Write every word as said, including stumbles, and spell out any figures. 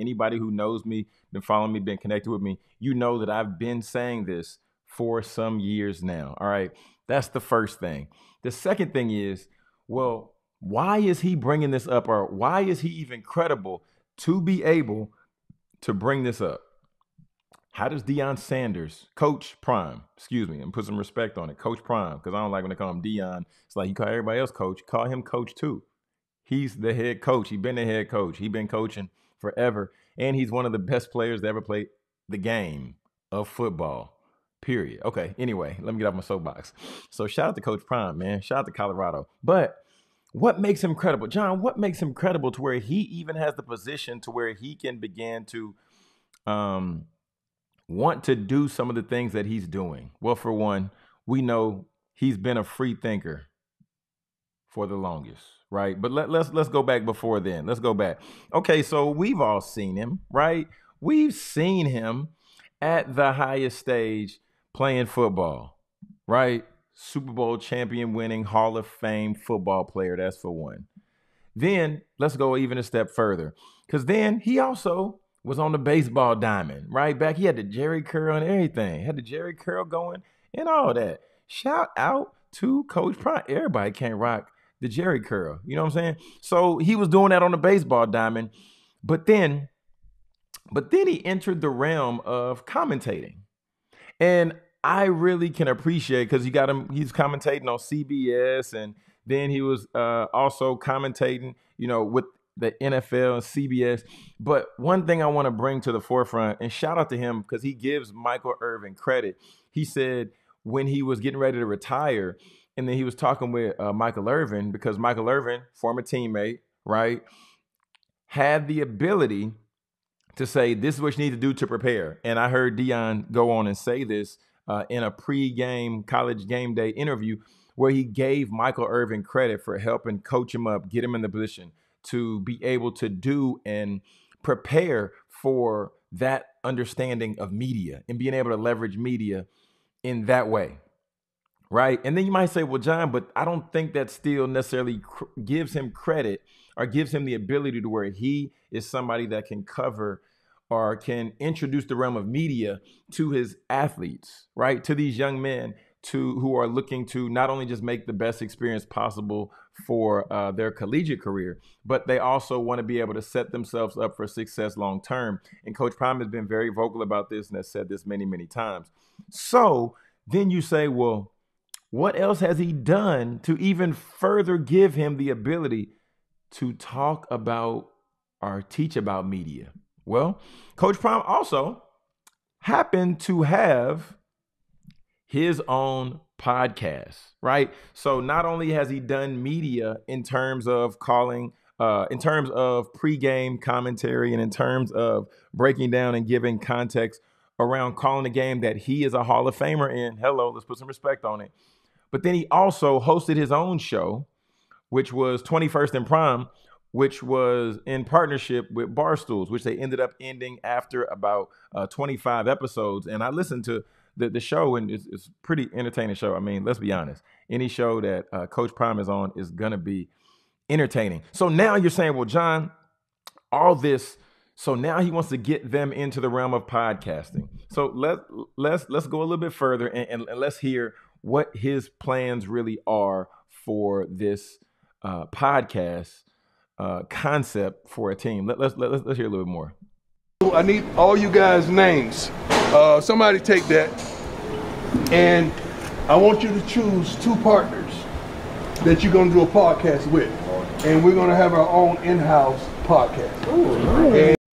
anybody who knows me, been following me, been connected with me, you know that I've been saying this for some years now. All right. That's the first thing. The second thing is, well, why is he bringing this up, or why is he even credible to be able to bring this up? How does Deion Sanders, Coach Prime, excuse me, and put some respect on it, Coach Prime, because I don't like when they call him Deion. It's like you call everybody else Coach, call him Coach too. He's the head coach. He's been the head coach. He's been coaching forever, and he's one of the best players to ever play the game of football, period. Okay, anyway, let me get off my soapbox. So shout out to Coach Prime, man. Shout out to Colorado. But what makes him credible? John, what makes him credible to where he even has the position to where he can begin to um, want to do some of the things that he's doing? Well, for one, we know he's been a free thinker for the longest, right? But let, let's let's go back before then. Let's go back. Okay, so we've all seen him, right? We've seen him at the highest stage playing football, right? Super Bowl champion winning Hall of Fame football player. That's for one. Then let's go even a step further, because then he also was on the baseball diamond, right? Back, he had the Jerry curl and everything, had the Jerry curl going and all that. Shout out to Coach Prime. Everybody can't rock the Jerry curl. You know what I'm saying? So he was doing that on the baseball diamond, but then, but then he entered the realm of commentating. And I really can appreciate, because you got him, he's commentating on C B S, and then he was uh, also commentating, you know, with the N F L and C B S. But one thing I want to bring to the forefront, and shout out to him, because he gives Michael Irvin credit. He said when he was getting ready to retire, and then he was talking with uh, Michael Irvin, because Michael Irvin, former teammate, right, had the ability to say, this is what you need to do to prepare. And I heard Deion go on and say this Uh, in a pre-game college game day interview, where he gave Michael Irvin credit for helping coach him up, get him in the position to be able to do and prepare for that understanding of media and being able to leverage media in that way, right? And then you might say, well, John, but I don't think that still necessarily cr- gives him credit or gives him the ability to where he is somebody that can cover or can introduce the realm of media to his athletes, right? To these young men to who are looking to not only just make the best experience possible for uh, their collegiate career, but they also want to be able to set themselves up for success long-term. And Coach Prime has been very vocal about this and has said this many, many times. So then you say, well, what else has he done to even further give him the ability to talk about or teach about media? Well, Coach Prime also happened to have his own podcast, right? So not only has he done media in terms of calling, uh, in terms of pregame commentary, and in terms of breaking down and giving context around calling a game that he is a Hall of Famer in. Hello, let's put some respect on it. But then he also hosted his own show, which was twenty-first and Prime, which was in partnership with Barstools, which they ended up ending after about uh, twenty-five episodes. And I listened to the, the show, and it's, it's a pretty entertaining show. I mean, let's be honest. Any show that uh, Coach Prime is on is going to be entertaining. So now you're saying, well, John, all this, so now he wants to get them into the realm of podcasting. So let, let's let's go a little bit further, and, and let's hear what his plans really are for this uh, podcast Uh, concept for a team. Let, let's, let, let's hear a little bit more. I need all you guys' names. Uh, somebody take that. And I want you to choose two partners that you're going to do a podcast with. And we're going to have our own in-house podcast. Ooh, nice. And